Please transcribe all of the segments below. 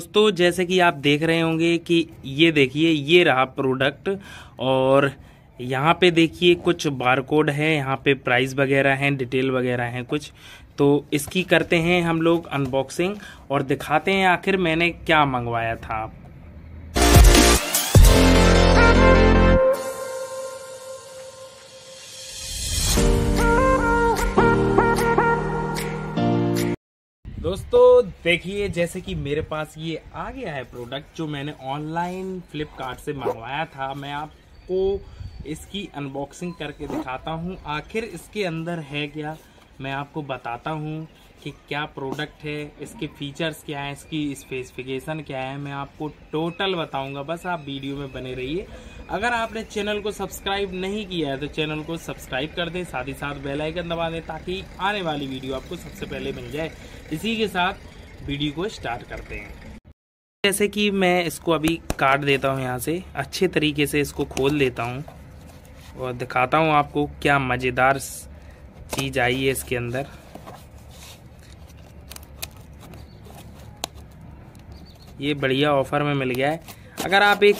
दोस्तों जैसे कि आप देख रहे होंगे कि ये देखिए ये रहा प्रोडक्ट और यहाँ पे देखिए कुछ बारकोड है, यहाँ पे प्राइस वगैरह हैं, डिटेल वगैरह हैं कुछ। तो इसकी करते हैं हम लोग अनबॉक्सिंग और दिखाते हैं आखिर मैंने क्या मंगवाया था। दोस्तों देखिए जैसे कि मेरे पास ये आ गया है प्रोडक्ट जो मैंने ऑनलाइन फ्लिपकार्ट से मंगवाया था। मैं आपको इसकी अनबॉक्सिंग करके दिखाता हूँ आखिर इसके अंदर है क्या, मैं आपको बताता हूँ कि क्या प्रोडक्ट है, इसके फीचर्स क्या हैं, इसकी स्पेसिफिकेशन क्या है, मैं आपको टोटल बताऊँगा। बस आप वीडियो में बने रहिए। अगर आपने चैनल को सब्सक्राइब नहीं किया है तो चैनल को सब्सक्राइब कर दें, साथ ही साथ बेल आइकन दबा दें ताकि आने वाली वीडियो आपको सबसे पहले मिल जाए। इसी के साथ वीडियो को स्टार्ट करते हैं। जैसे कि मैं इसको अभी काट देता हूँ, यहाँ से अच्छे तरीके से इसको खोल देता हूँ और दिखाता हूँ आपको क्या मज़ेदार चीज़ आई है इसके अंदर। ये बढ़िया ऑफर में मिल गया है। अगर आप एक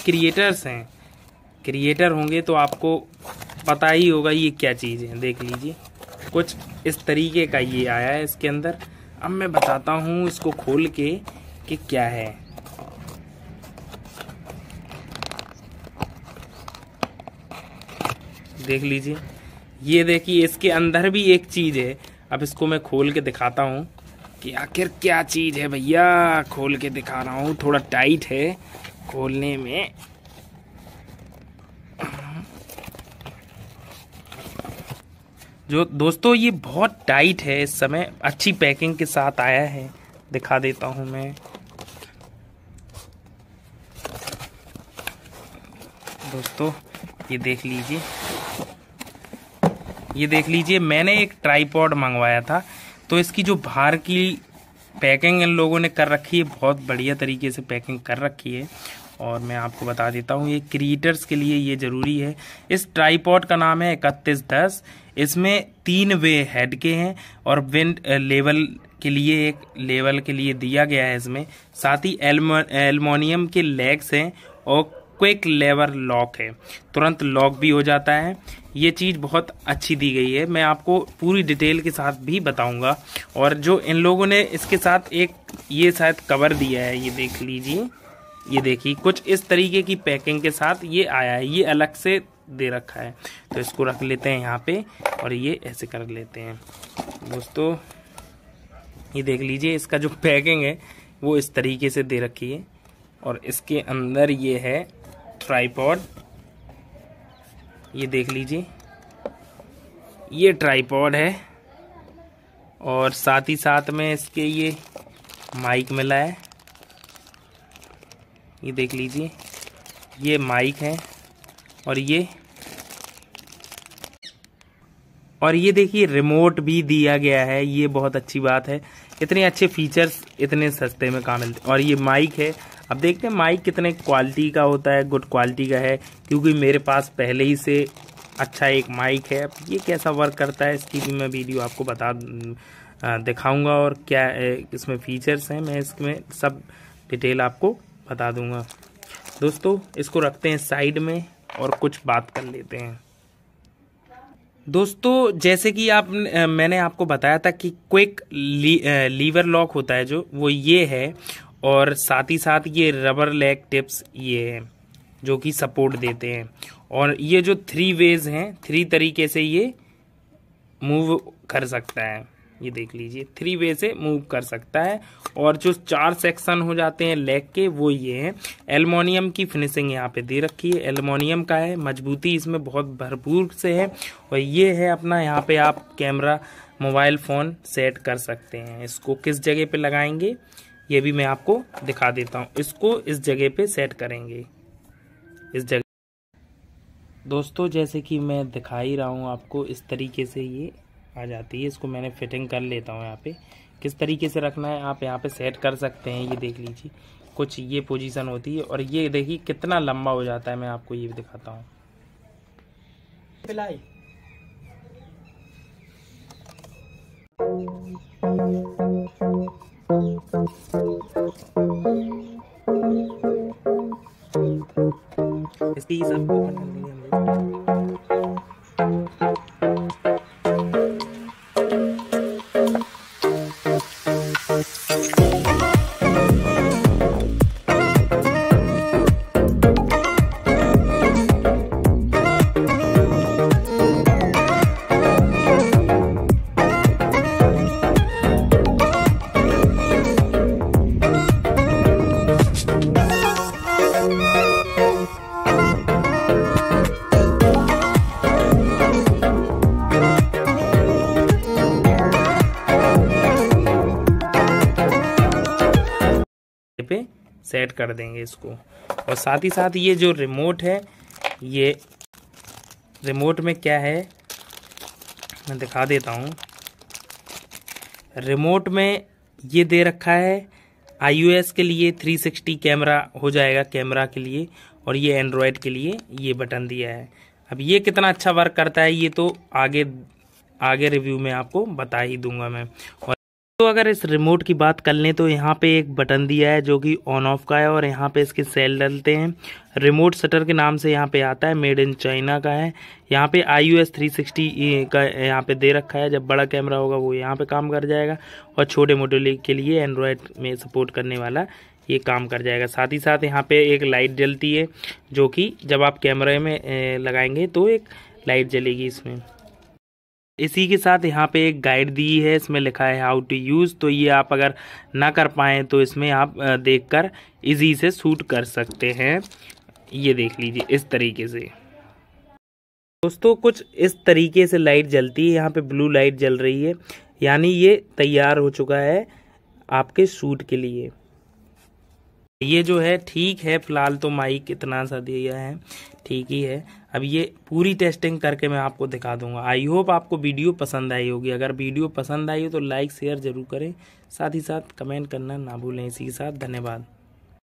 क्रिएटर होंगे तो आपको पता ही होगा ये क्या चीज़ है। देख लीजिए कुछ इस तरीके का ये आया है इसके अंदर। अब मैं बताता हूँ इसको खोल के कि क्या है। देख लीजिए ये देखिए इसके अंदर भी एक चीज़ है। अब इसको मैं खोल के दिखाता हूँ कि आखिर क्या चीज़ है। भैया खोल के दिखा रहा हूँ, थोड़ा टाइट है खोलने में। जो दोस्तों ये बहुत टाइट है, इस समय अच्छी पैकिंग के साथ आया है। दिखा देता हूँ मैं, दोस्तों ये देख लीजिए, ये देख लीजिए। मैंने एक ट्राइपॉड मंगवाया था तो इसकी जो बाहर की पैकिंग इन लोगों ने कर रखी है, बहुत बढ़िया तरीके से पैकिंग कर रखी है। और मैं आपको बता देता हूँ ये क्रिएटर्स के लिए ये ज़रूरी है। इस ट्राइपॉड का नाम है 3110। इसमें 3 वे हेड के हैं और विंड लेवल के लिए एक लेवल के लिए दिया गया है इसमें। साथ ही एलमोनियम के लेग्स हैं और क्विक लेवर लॉक है, तुरंत लॉक भी हो जाता है। ये चीज़ बहुत अच्छी दी गई है। मैं आपको पूरी डिटेल के साथ भी बताऊँगा। और जो इन लोगों ने इसके साथ एक ये शायद कवर दिया है, ये देख लीजिए, ये देखिए कुछ इस तरीके की पैकिंग के साथ ये आया है। ये अलग से दे रखा है तो इसको रख लेते हैं यहाँ पे और ये ऐसे कर लेते हैं। दोस्तों ये देख लीजिए इसका जो पैकिंग है वो इस तरीके से दे रखी है और इसके अंदर ये है ट्राइपॉड। ये देख लीजिए ये ट्राइपॉड है और साथ ही साथ में इसके ये माइक मिला है। ये देख लीजिए ये माइक है और ये देखिए रिमोट भी दिया गया है। ये बहुत अच्छी बात है, इतने अच्छे फीचर्स इतने सस्ते में कहाँ मिलते। और ये माइक है, अब देखते हैं माइक कितने क्वालिटी का होता है, गुड क्वालिटी का है, क्योंकि मेरे पास पहले ही से अच्छा एक माइक है। ये कैसा वर्क करता है इसकी भी मैं वीडियो आपको दिखाऊँगा और क्या इसमें फ़ीचर्स हैं, मैं इसमें सब डिटेल आपको बता दूंगा। दोस्तों इसको रखते हैं साइड में और कुछ बात कर लेते हैं। दोस्तों जैसे कि मैंने आपको बताया था कि क्विक लीवर लॉक होता है जो वो ये है और साथ ही साथ ये रबर लेग टिप्स ये है जो कि सपोर्ट देते हैं। और ये जो 3 वेज हैं, 3 तरीके से ये मूव कर सकता है। ये देख लीजिए 3 वे से मूव कर सकता है। और जो 4 सेक्शन हो जाते हैं लेग के वो ये हैं। एलुमिनियम की फिनिशिंग यहाँ पे दे रखी है, एलुमिनियम का है, मजबूती इसमें बहुत भरपूर से है। और ये है अपना, यहाँ पे आप कैमरा मोबाइल फ़ोन सेट कर सकते हैं। इसको किस जगह पे लगाएंगे ये भी मैं आपको दिखा देता हूँ। इसको इस जगह पर सेट करेंगे, इस जगह। दोस्तों जैसे कि मैं दिखा ही रहा हूँ आपको, इस तरीके से ये आ जाती है। इसको मैंने फिटिंग कर लेता हूँ। यहाँ पे किस तरीके से रखना है आप यहाँ पे सेट कर सकते हैं। ये देख लीजिए कुछ ये पोजीशन होती है और ये देखिए कितना लंबा हो जाता है। मैं आपको ये भी दिखाता हूँ। पिलाई प्लीज आपको ओपन कर देंगे पे सेट कर देंगे इसको। और साथ ही साथ ये जो रिमोट है, ये रिमोट में क्या है मैं दिखा देता हूँ। रिमोट में ये दे रखा है iOS के लिए 360 कैमरा हो जाएगा कैमरा के लिए, और ये एंड्रॉयड के लिए ये बटन दिया है। अब ये कितना अच्छा वर्क करता है ये तो आगे रिव्यू में आपको बता ही दूंगा मैं। और तो अगर इस रिमोट की बात कर लें तो यहाँ पे एक बटन दिया है जो कि ऑन ऑफ का है, और यहाँ पे इसके सेल डलते हैं। रिमोट शटर के नाम से यहाँ पे आता है, मेड इन चाइना का है। यहाँ पे iOS 360 का यहाँ पे दे रखा है। जब बड़ा कैमरा होगा वो यहाँ पे काम कर जाएगा, और छोटे मोटे के लिए एंड्रॉयड में सपोर्ट करने वाला ये काम कर जाएगा। साथ ही साथ यहाँ पे एक लाइट जलती है जो कि जब आप कैमरे में लगाएंगे तो एक लाइट जलेगी इसमें। इसी के साथ यहाँ पे एक गाइड दी है, इसमें लिखा है हाउ टू यूज़। तो ये आप अगर ना कर पाएँ तो इसमें आप देखकर इजी से शूट कर सकते हैं। ये देख लीजिए इस तरीके से दोस्तों, कुछ इस तरीके से लाइट जलती है। यहाँ पे ब्लू लाइट जल रही है, यानी ये तैयार हो चुका है आपके शूट के लिए। ये जो है ठीक है, फिलहाल तो माइक इतना सा दिया है, ठीक ही है। अब ये पूरी टेस्टिंग करके मैं आपको दिखा दूंगा। आई होप आपको वीडियो पसंद आई होगी। अगर वीडियो पसंद आई हो तो लाइक शेयर जरूर करें, साथ ही साथ कमेंट करना ना भूलें। इसी के साथ धन्यवाद।